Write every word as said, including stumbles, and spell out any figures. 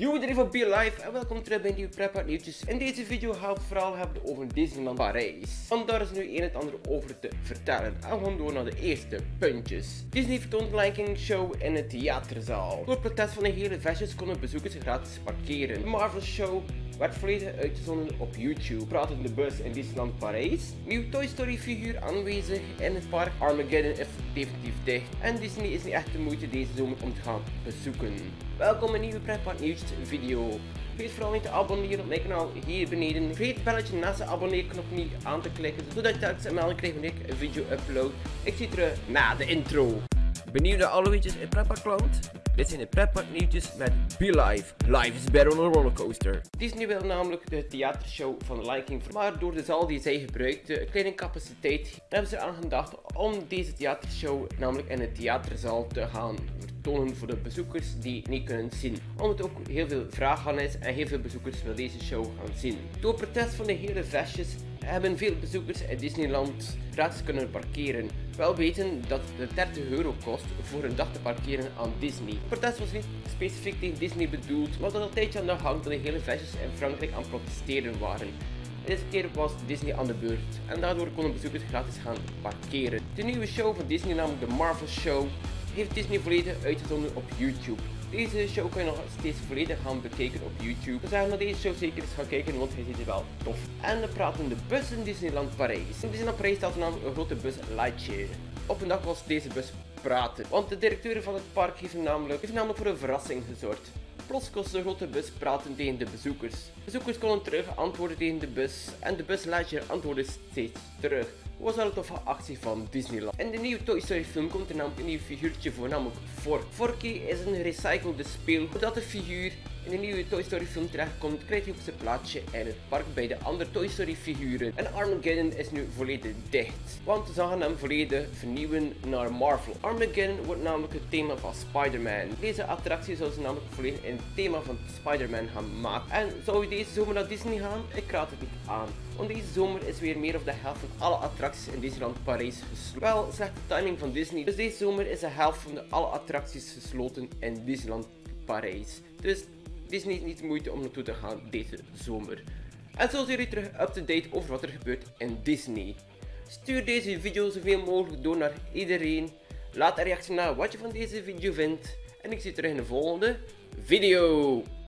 Yo iedereen van B Life en welkom terug bij een nieuwe Pretpark Nieuwtjes. In deze video gaan we het vooral hebben over Disneyland Parijs. Want daar is nu een het ander over te vertellen. En we gaan door naar de eerste puntjes. Disney vertoont Lion King Show in het theaterzaal. Door protest van de hele vestjes konden bezoekers gratis parkeren. De Marvel Show werd volledig uitgezonden op YouTube. Pratende bus in Disneyland Parijs. Nieuw Toy Story figuur aanwezig in het park. Armageddon is definitief dicht. En Disney is niet echt de moeite deze zomer om te gaan bezoeken. Welkom bij een nieuwe Pretpark Nieuwtjes video. Vergeet vooral niet te abonneren op mijn kanaal hier beneden. Vergeet het belletje naast de abonneerknop niet aan te klikken. Zodat je telkens een melding krijgt wanneer ik een video upload. Ik zie terug na de intro. Benieuwd naar alle weetjes in Pretpark Cloud? Dit zijn de Pretpark Nieuwtjes met Be Life. Life is better on a rollercoaster. Disney wil namelijk de theatershow van de Lion King, maar door de zaal die zij gebruikte, een kleine capaciteit, hebben ze aan gedacht om deze theatershow namelijk in de theaterzaal te gaan vertonen voor de bezoekers die niet kunnen zien. Omdat ook heel veel vraag aan is en heel veel bezoekers wil deze show gaan zien. Door protest van de hele vestjes hebben veel bezoekers in Disneyland gratis kunnen parkeren. Wel weten dat het dertig euro kost voor een dag te parkeren aan Disney. Het protest was niet specifiek tegen Disney bedoeld, maar dat een tijdje aan de gang dat de hele vestjes in Frankrijk aan protesteren waren. Deze keer was Disney aan de beurt en daardoor konden bezoekers gratis gaan parkeren. De nieuwe show van Disney, namelijk de Marvel Show, heeft Disney volledig uitgezonden op YouTube. Deze show kan je nog steeds volledig gaan bekijken op YouTube. Dus naar deze show zeker eens gaan kijken, want hij ziet er wel tof. En we praten de bus in Disneyland Parijs. In Disneyland Parijs staat namelijk een grote bus Lightyear. Op een dag was deze bus praten, want de directeur van het park heeft namelijk, heeft namelijk voor een verrassing gezorgd. Plots kost de grote bus praten tegen de bezoekers. Bezoekers konden terug antwoorden tegen de bus en de bus Lightyear antwoordde steeds terug. Was wel een toffe actie van Disneyland. In de nieuwe Toy Story film komt er namelijk een nieuw figuurtje voor, namelijk Forky. Forky is een gerecyclede speel. Doordat de figuur in de nieuwe Toy Story film terechtkomt, krijgt hij ook zijn plaatsje in het park bij de andere Toy Story figuren. En Armageddon is nu volledig dicht, want ze gaan hem volledig vernieuwen naar Marvel. Armageddon wordt namelijk het thema van Spider-Man. Deze attractie zou ze namelijk volledig in het thema van Spider-Man gaan maken. En zou je deze zomer naar Disney gaan? Ik raad het niet aan. Want deze zomer is weer meer of de helft van alle attracties in Disneyland Parijs gesloten. Wel slechte timing van Disney, dus deze zomer is de helft van de alle attracties gesloten in Disneyland Parijs. Dus Disney is niet de moeite om naartoe te gaan deze zomer. En zo zijn jullie terug up-to-date over wat er gebeurt in Disney. Stuur deze video zoveel mogelijk door naar iedereen. Laat een reactie na wat je van deze video vindt. En ik zie je terug in de volgende video.